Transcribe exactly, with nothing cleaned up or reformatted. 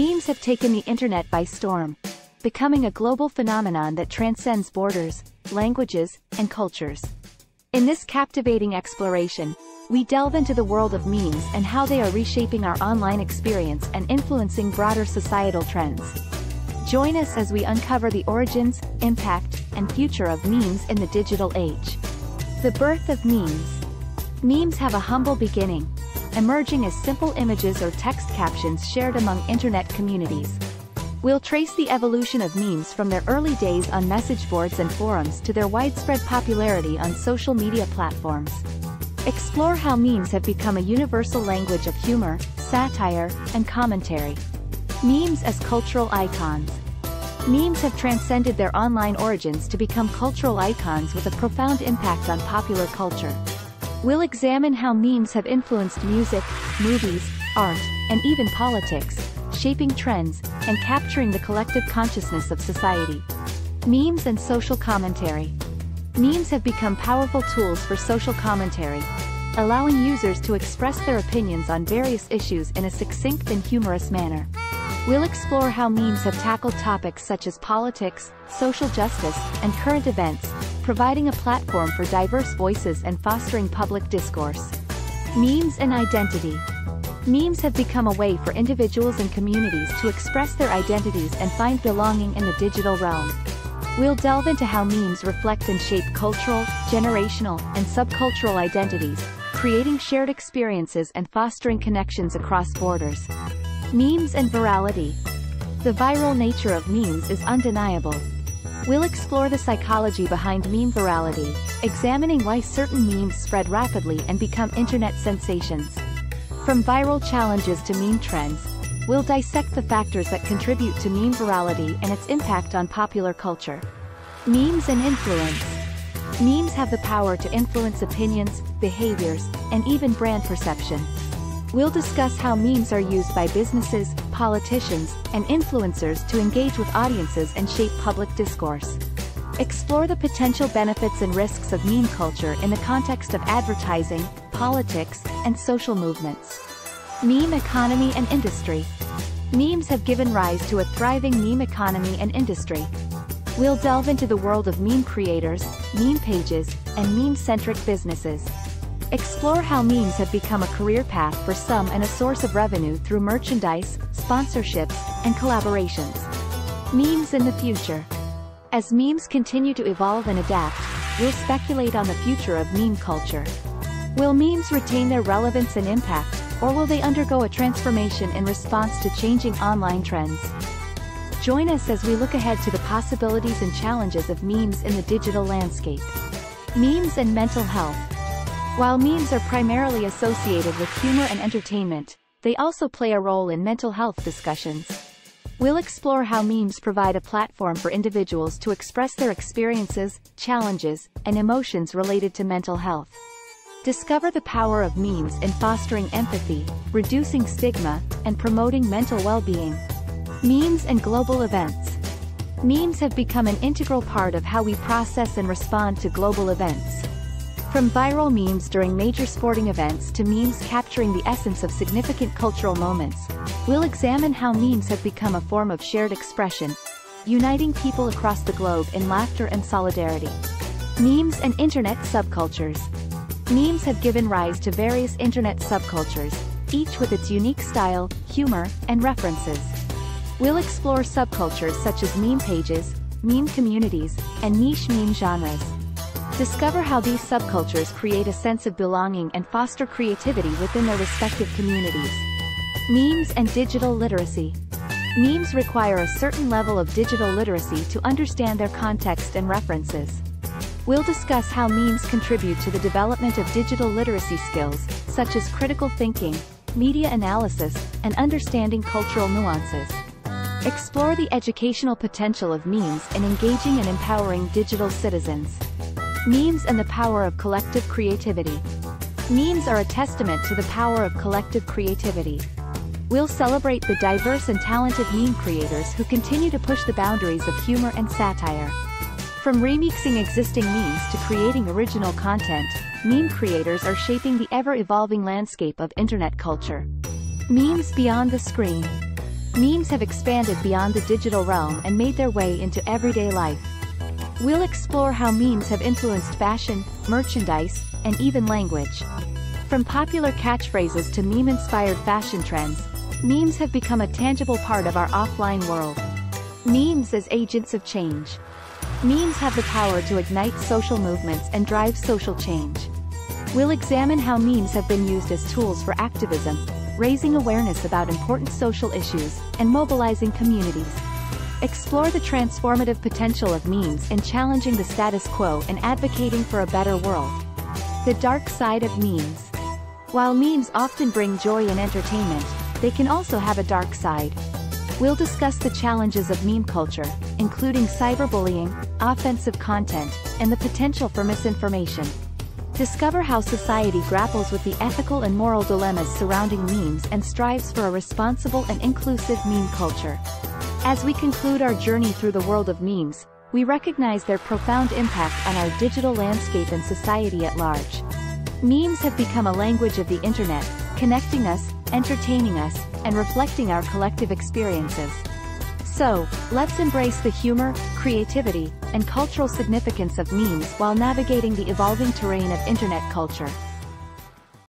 Memes have taken the internet by storm, becoming a global phenomenon that transcends borders, languages, and cultures. In this captivating exploration, we delve into the world of memes and how they are reshaping our online experience and influencing broader societal trends. Join us as we uncover the origins, impact, and future of memes in the digital age. The birth of memes. Memes have a humble beginning, emerging as simple images or text captions shared among internet communities. We'll trace the evolution of memes from their early days on message boards and forums to their widespread popularity on social media platforms. Explore how memes have become a universal language of humor, satire, and commentary. Memes as cultural icons. Memes have transcended their online origins to become cultural icons with a profound impact on popular culture. We'll examine how memes have influenced music, movies, art, and even politics, shaping trends, and capturing the collective consciousness of society. Memes and social commentary. Memes have become powerful tools for social commentary, allowing users to express their opinions on various issues in a succinct and humorous manner. We'll explore how memes have tackled topics such as politics, social justice, and current events, providing a platform for diverse voices and fostering public discourse. Memes and identity. Memes have become a way for individuals and communities to express their identities and find belonging in the digital realm. We'll delve into how memes reflect and shape cultural, generational, and subcultural identities, creating shared experiences and fostering connections across borders. Memes and virality. The viral nature of memes is undeniable. We'll explore the psychology behind meme virality, examining why certain memes spread rapidly and become internet sensations. From viral challenges to meme trends, we'll dissect the factors that contribute to meme virality and its impact on popular culture. Memes and influence. Memes have the power to influence opinions, behaviors, and even brand perception. We'll discuss how memes are used by businesses, politicians, and influencers to engage with audiences and shape public discourse. Explore the potential benefits and risks of meme culture in the context of advertising, politics, and social movements. Meme economy and industry. Memes have given rise to a thriving meme economy and industry. We'll delve into the world of meme creators, meme pages, and meme-centric businesses. Explore how memes have become a career path for some and a source of revenue through merchandise, sponsorships, and collaborations. Memes in the future. As memes continue to evolve and adapt, we'll speculate on the future of meme culture. Will memes retain their relevance and impact, or will they undergo a transformation in response to changing online trends? Join us as we look ahead to the possibilities and challenges of memes in the digital landscape. Memes and mental health. While memes are primarily associated with humor and entertainment, they also play a role in mental health discussions. We'll explore how memes provide a platform for individuals to express their experiences, challenges, and emotions related to mental health. Discover the power of memes in fostering empathy, reducing stigma, and promoting mental well-being. Memes and global events. Memes have become an integral part of how we process and respond to global events. From viral memes during major sporting events to memes capturing the essence of significant cultural moments, we'll examine how memes have become a form of shared expression, uniting people across the globe in laughter and solidarity. Memes and internet subcultures. Memes have given rise to various internet subcultures, each with its unique style, humor, and references. We'll explore subcultures such as meme pages, meme communities, and niche meme genres. Discover how these subcultures create a sense of belonging and foster creativity within their respective communities. Memes and digital literacy. Memes require a certain level of digital literacy to understand their context and references. We'll discuss how memes contribute to the development of digital literacy skills, such as critical thinking, media analysis, and understanding cultural nuances. Explore the educational potential of memes in engaging and empowering digital citizens. Memes and the power of collective creativity. Memes are a testament to the power of collective creativity. We'll celebrate the diverse and talented meme creators who continue to push the boundaries of humor and satire. From remixing existing memes to creating original content, meme creators are shaping the ever-evolving landscape of internet culture. Memes beyond the screen. Memes have expanded beyond the digital realm and made their way into everyday life. We'll explore how memes have influenced fashion, merchandise, and even language. From popular catchphrases to meme-inspired fashion trends, memes have become a tangible part of our offline world. Memes as agents of change. Memes have the power to ignite social movements and drive social change. We'll examine how memes have been used as tools for activism, raising awareness about important social issues, and mobilizing communities. Explore the transformative potential of memes in challenging the status quo and advocating for a better world. The dark side of memes. While memes often bring joy and entertainment, they can also have a dark side. We'll discuss the challenges of meme culture, including cyberbullying, offensive content, and the potential for misinformation. Discover how society grapples with the ethical and moral dilemmas surrounding memes and strives for a responsible and inclusive meme culture. As we conclude our journey through the world of memes, we recognize their profound impact on our digital landscape and society at large. Memes have become a language of the internet, connecting us, entertaining us, and reflecting our collective experiences. So, let's embrace the humor, creativity, and cultural significance of memes while navigating the evolving terrain of internet culture.